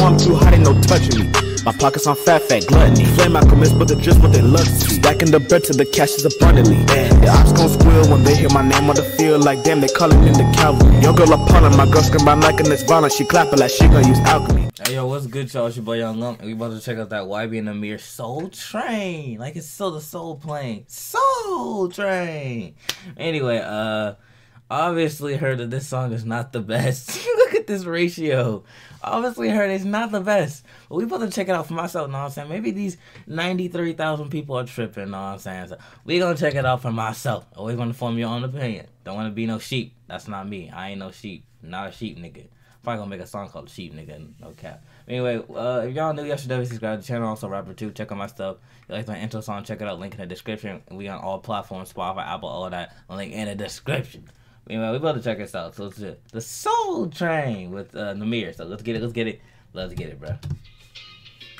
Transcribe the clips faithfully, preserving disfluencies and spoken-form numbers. I'm too hot, ain't no touching me. My pockets on fat, fat gluttony. Flame, I commence with the drips, what they love to see. Stacking the bread till the cash is abundantly. Damn, the ops gon' squeal when they hear my name on the field. Like damn, they callin' in the cavalry. Yo girl appallin', my girl scream, I'm liking this violence. She clappin' like she gon' use alchemy. Hey yo, what's good y'all? It's your boy Young Lump, and we about to check out that Y B N Nahmir Soul Train. Like it's still the soul plane. Soul Train. Anyway, uh, obviously heard that this song is not the best. Look at this ratio. Obviously heard it's not the best. But we about to check it out for myself, know what I'm saying? Maybe these ninety-three thousand people are tripping, know what I'm saying? So we gonna check it out for myself. Always wanna form your own opinion. Don't wanna be no sheep. That's not me. I ain't no sheep. Not a sheep nigga. Probably gonna make a song called Sheep Nigga, no cap. Anyway, uh, if y'all new, y'all should definitely subscribe to the channel. Also, rapper too. Check out my stuff. If you like my intro song, check it out. Link in the description. We on all platforms, Spotify, Apple, all that. Link in the description. Anyway, we about to check this out. So it's the Soul Train with uh, Nahmir. So let's get it. Let's get it. Let's get it, bro.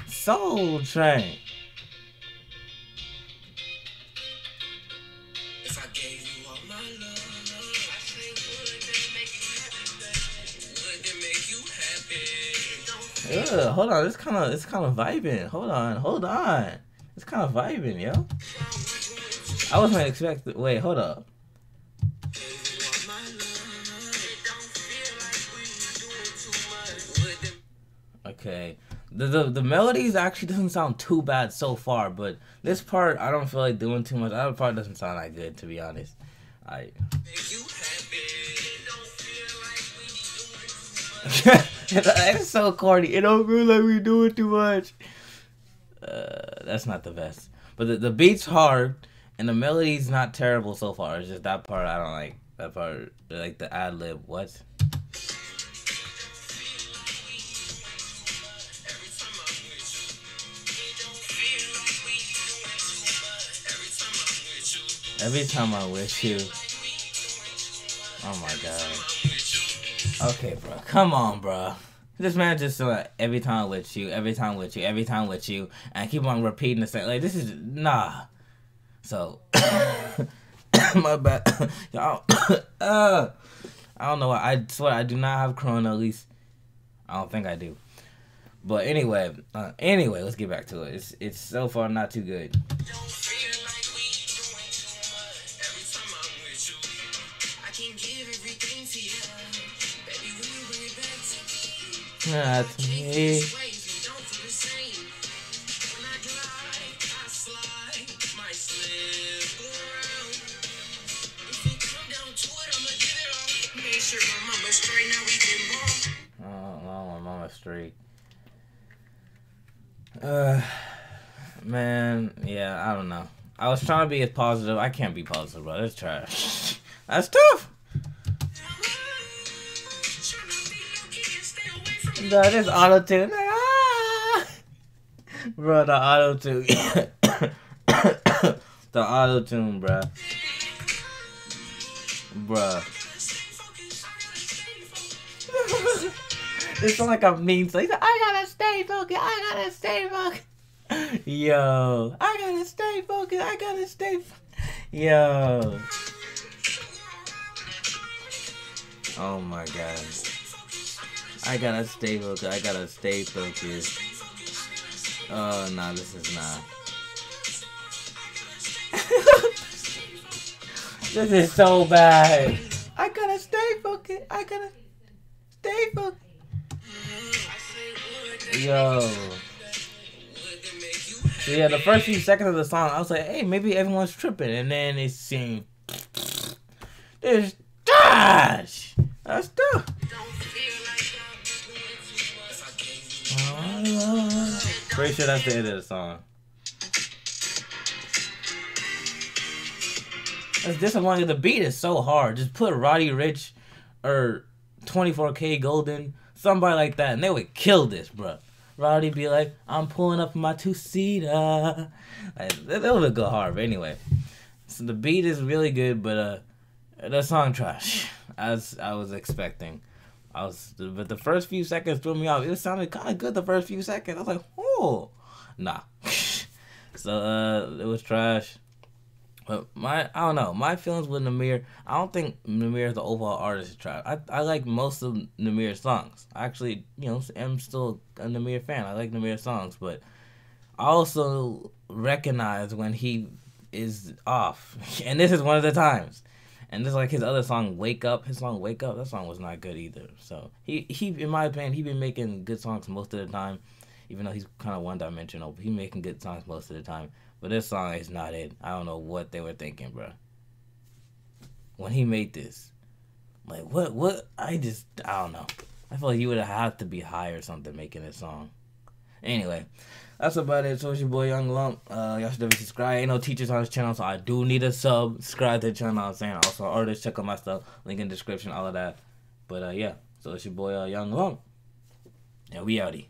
Soul Train. If I gave you all my love. Yeah, hold on, it's kind of it's kind of vibing. Hold on, hold on, it's kind of vibing, yo. I wasn't expecting. Wait, hold up. Okay, the the the melodies actually doesn't sound too bad so far, but this part I don't feel like doing too much. That part doesn't sound that good, to be honest. I. That's so corny. It don't feel like we doing too much. Uh, that's not the best. But the, the beat's hard, and the melody's not terrible so far. It's just that part I don't like. That part, like the ad lib. What? Every time I'm with you. Oh my god. Okay, bro. Come on, bro. This man just like uh, every time with you, every time with you, every time with you, and I keep on repeating the same. Like this is nah. So my bad, y'all. uh, I don't know. Why. I swear I do not have corona. At least I don't think I do. But anyway, uh, anyway, let's get back to it. It's it's so far not too good. Not me. Oh, my mama's straight. Uh, man, yeah, I don't know. I was trying to be as positive. I can't be positive, bro. That's trash. That's tough. Bro, this auto tune, like, ah! Bro, the auto tune, the auto tune, bro, bro. It's like a meme. So he's like, I gotta stay focused. I gotta stay focused. Yo, I gotta stay focused. I gotta stay. Yo. Oh my god. I gotta stay focused, I gotta stay focused. Oh, no, nah, this is not. This is so bad. I gotta stay focused, I gotta stay focused. Yo. So yeah, the first few seconds of the song, I was like, hey, maybe everyone's tripping. And then it seemed... There's trash! That's tough. Pretty sure that's the end of the song. That's disappointing. The beat is so hard. Just put Roddy Ricch or twenty-four K Golden, somebody like that, and they would kill this, bruh. Roddy be like, I'm pulling up my two-seater. Like, that would go hard, but anyway. So the beat is really good, but uh, the song trash, as I was expecting. I was, but the first few seconds threw me off. It sounded kind of good the first few seconds. I was like, oh, nah. So uh, it was trash. But my, I don't know, my feelings with Nahmir, I don't think Nahmir is the overall artist to try. I, I like most of Nahmir's songs. I actually, you know, am still a Nahmir fan. I like Nahmir's songs, but I also recognize when he is off. And this is one of the times. And this is like his other song, Wake Up. His song, Wake Up, that song was not good either. So he, he in my opinion, he's been making good songs most of the time, even though he's kind of one-dimensional. He's making good songs most of the time. But this song is not it. I don't know what they were thinking, bro. When he made this, like, what, what? I just, I don't know. I feel like you would have to be high or something making this song. Anyway, that's about it. So it's your boy Young Lump. Uh, y'all should definitely subscribe. Ain't no teachers on this channel, so I do need a sub. Subscribe to the channel, I'm saying. Also, artists, check out my stuff. Link in the description, all of that. But uh, yeah, so it's your boy uh, Young Lump. And we outie.